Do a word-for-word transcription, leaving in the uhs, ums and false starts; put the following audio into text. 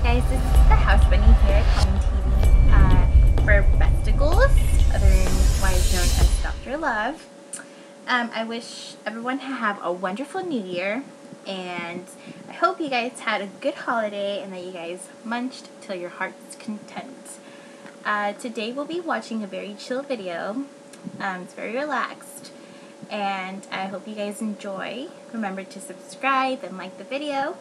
Hey guys, this is the House Bunny here at K M T V uh, for Besticals, otherwise known as Doctor Love. Um, I wish everyone to have a wonderful new year, and I hope you guys had a good holiday and that you guys munched till your heart's content. Uh, today we'll be watching a very chill video. Um, it's very relaxed, and I hope you guys enjoy. Remember to subscribe and like the video.